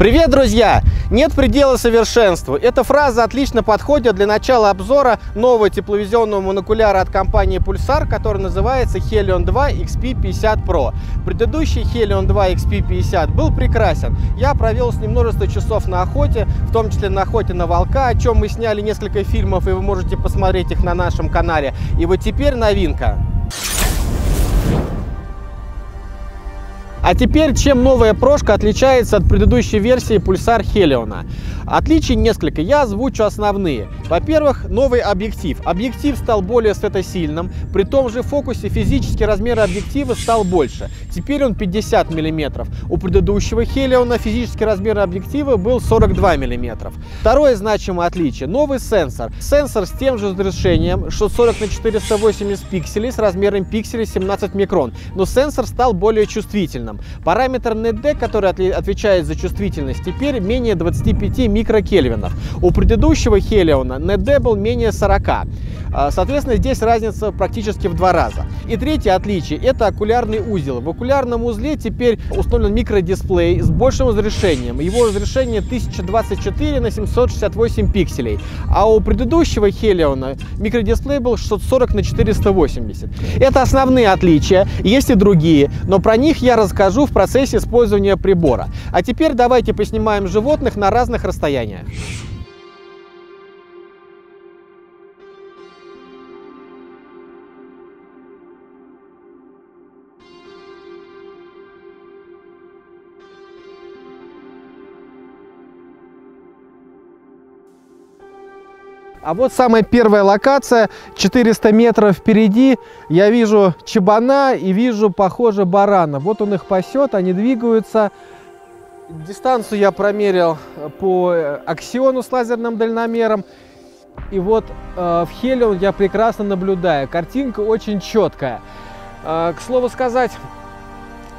Привет, друзья! Нет предела совершенству. Эта фраза отлично подходит для начала обзора нового тепловизионного монокуляра от компании Pulsar, который называется Helion 2 XP50 Pro. Предыдущий Helion 2 XP50 был прекрасен. Я провел с ним множество часов на охоте, в том числе на охоте на волка, о чем мы сняли несколько фильмов, и вы можете посмотреть их на нашем канале. И вот теперь новинка. А теперь, чем новая прошка отличается от предыдущей версии Pulsar Helion? Отличий несколько, я озвучу основные. Во-первых, новый объектив. Объектив стал более светосильным, при том же фокусе физический размер объектива стал больше. Теперь он 50 мм. У предыдущего Helion физический размер объектива был 42 мм. Второе значимое отличие – новый сенсор. Сенсор с тем же разрешением, 640 на 480 пикселей с размером пикселей 17 микрон, но сенсор стал более чувствительным. Параметр NED, который отвечает за чувствительность, теперь менее 25 микрокельвинов. У предыдущего Helion NED был менее 40. Соответственно, здесь разница практически в 2 раза. И третье отличие – это окулярный узел. В окулярном узле теперь установлен микродисплей с большим разрешением. Его разрешение 1024 на 768 пикселей. А у предыдущего Helion микродисплей был 640 на 480. Это основные отличия, есть и другие, но про них я расскажу в процессе использования прибора. А теперь давайте поснимаем животных на разных расстояниях. А вот самая первая локация, 400 метров впереди, я вижу чабана и вижу, похоже, барана. Вот он их пасет, они двигаются. Дистанцию я промерил по Аксиону с лазерным дальномером. И вот в Helion я прекрасно наблюдаю, картинка очень четкая. К слову сказать,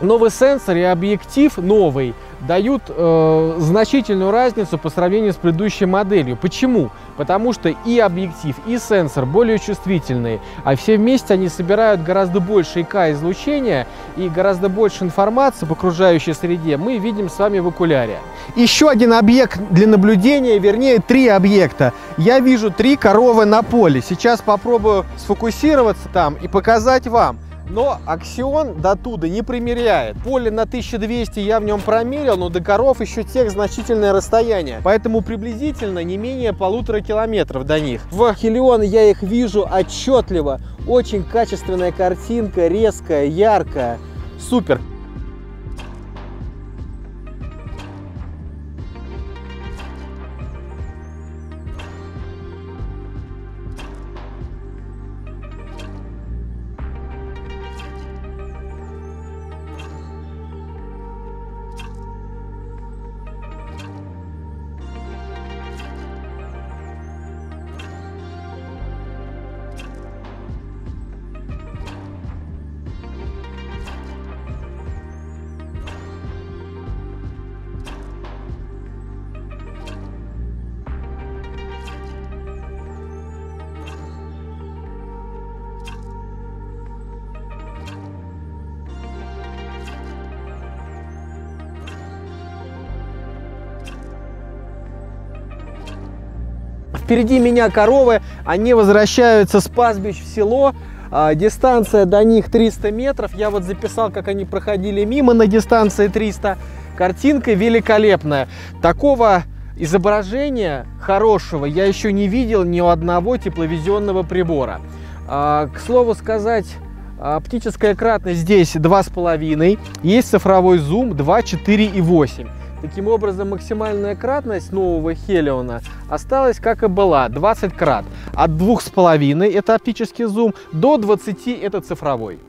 новый сенсор и объектив новый дают значительную разницу по сравнению с предыдущей моделью. Почему? Потому что и объектив, и сенсор более чувствительные, а все вместе они собирают гораздо больше ИК-излучения и гораздо больше информации в окружающей среде мы видим с вами в окуляре. Еще один объект для наблюдения, вернее 3 объекта. Я вижу 3 коровы на поле. Сейчас попробую сфокусироваться там и показать вам. Но Axion до туда не примеряет. Поле на 1200 я в нем промерил, но до коров еще тех значительное расстояние. Поэтому приблизительно не менее 1,5 километров до них. В Helion я их вижу отчетливо. Очень качественная картинка, резкая, яркая. Супер! Впереди меня коровы, они возвращаются с пастбищ в село, дистанция до них 300 метров, я вот записал, как они проходили мимо на дистанции 300, картинка великолепная, такого изображения хорошего я еще не видел ни у одного тепловизионного прибора. К слову сказать, оптическая кратность здесь 2,5, есть цифровой зум 2, 4 и 8. Таким образом, максимальная кратность нового Helion осталась, как и была, 20 крат. От 2,5 – это оптический зум, до 20 – это цифровой.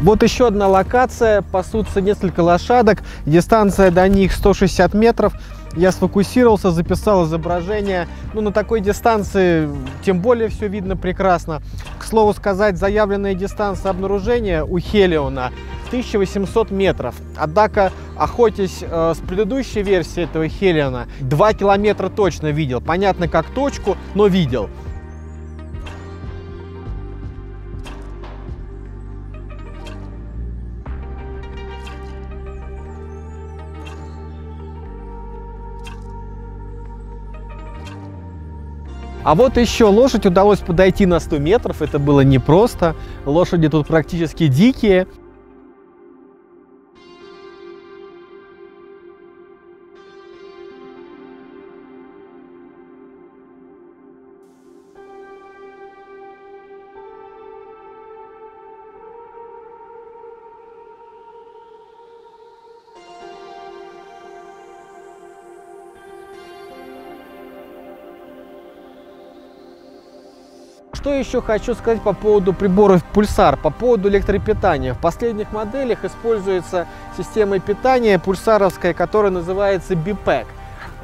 Вот еще одна локация, пасутся несколько лошадок, дистанция до них 160 метров. Я сфокусировался, записал изображение. Ну, на такой дистанции тем более все видно прекрасно. К слову сказать, заявленная дистанция обнаружения у Helion 1800 метров. Однако, охотясь с предыдущей версии этого Helion, 2 километра точно видел. Понятно, как точку, но видел. А вот еще лошадь удалось подойти на 100 метров, это было непросто, лошади тут практически дикие. Что еще хочу сказать по поводу приборов Pulsar, по поводу электропитания. В последних моделях используется система питания пульсаровская, которая называется B-Pack.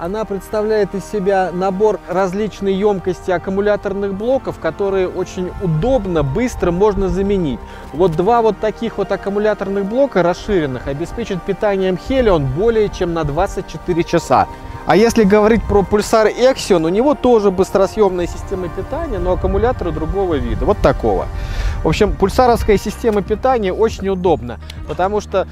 Она представляет из себя набор различной емкости аккумуляторных блоков, которые очень удобно, быстро можно заменить. Вот два вот таких вот аккумуляторных блока расширенных обеспечат питанием Helion более чем на 24 часа. А если говорить про Pulsar Axion, у него тоже быстросъемная система питания, но аккумуляторы другого вида, вот такого. В общем, пульсаровская система питания очень удобна, потому что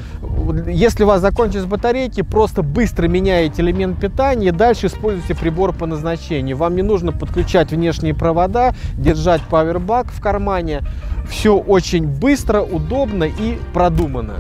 если у вас закончились батарейки, просто быстро меняете элемент питания и дальше используйте прибор по назначению. Вам не нужно подключать внешние провода, держать пауэрбак в кармане. Все очень быстро, удобно и продумано.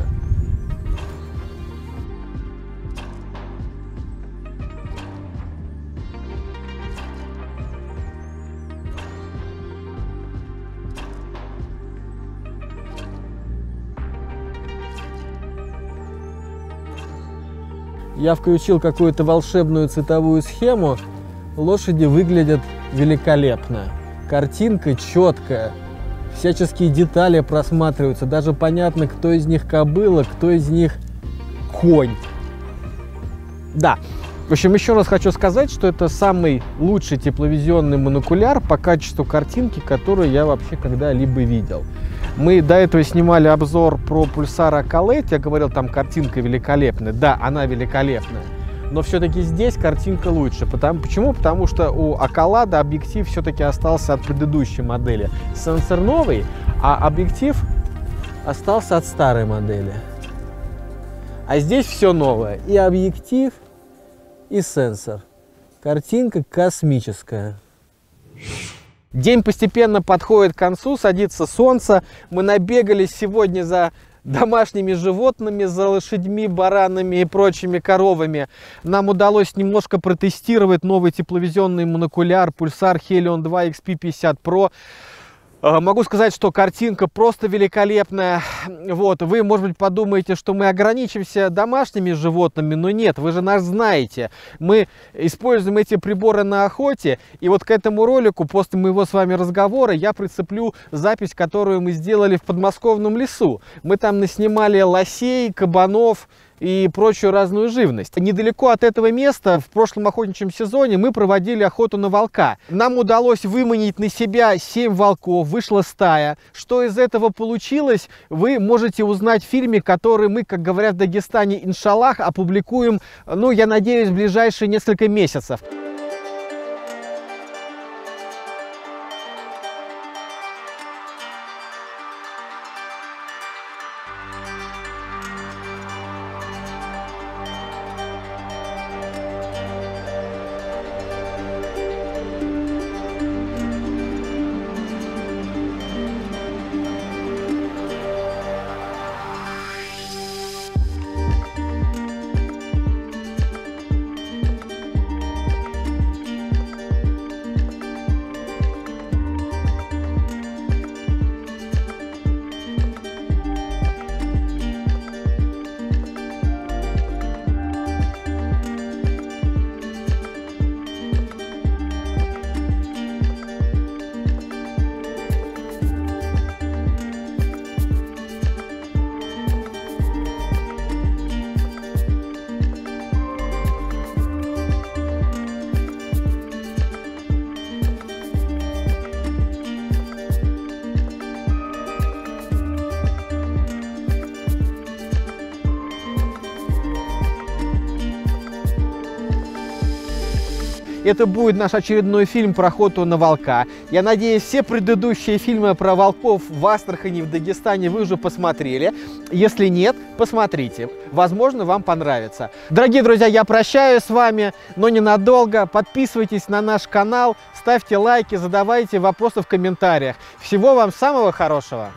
Я включил какую-то волшебную цветовую схему. Лошади выглядят великолепно. Картинка четкая. Всяческие детали просматриваются. Даже понятно, кто из них кобыла, кто из них конь. Да. В общем, еще раз хочу сказать, что это самый лучший тепловизионный монокуляр по качеству картинки, которую я вообще когда-либо видел. Мы до этого снимали обзор про Pulsar Accolade, я говорил, там картинка великолепная. Да, она великолепная, но все-таки здесь картинка лучше. Почему? Потому что у Accolade объектив все-таки остался от предыдущей модели. Сенсор новый, а объектив остался от старой модели. А здесь все новое. И объектив, и сенсор. Картинка космическая. День постепенно подходит к концу, садится солнце. Мы набегались сегодня за домашними животными, за лошадьми, баранами и прочими коровами. Нам удалось немножко протестировать новый тепловизионный монокуляр Pulsar Helion 2 XP50 Pro. Могу сказать, что картинка просто великолепная. Вот. Вы, может быть, подумаете, что мы ограничимся домашними животными, но нет, вы же нас знаете. Мы используем эти приборы на охоте, и вот к этому ролику, после моего с вами разговора, я прицеплю запись, которую мы сделали в подмосковном лесу. Мы там наснимали лосей, кабанов и прочую разную живность. Недалеко от этого места в прошлом охотничьем сезоне мы проводили охоту на волка. Нам удалось выманить на себя 7 волков, вышла стая. Что из этого получилось, вы можете узнать в фильме, который мы, как говорят в Дагестане, иншаллах, опубликуем, ну, я надеюсь, в ближайшие несколько месяцев. Это будет наш очередной фильм про охоту на волка. Я надеюсь, все предыдущие фильмы про волков в Астрахани, в Дагестане вы уже посмотрели. Если нет, посмотрите. Возможно, вам понравится. Дорогие друзья, я прощаюсь с вами, но ненадолго. Подписывайтесь на наш канал, ставьте лайки, задавайте вопросы в комментариях. Всего вам самого хорошего!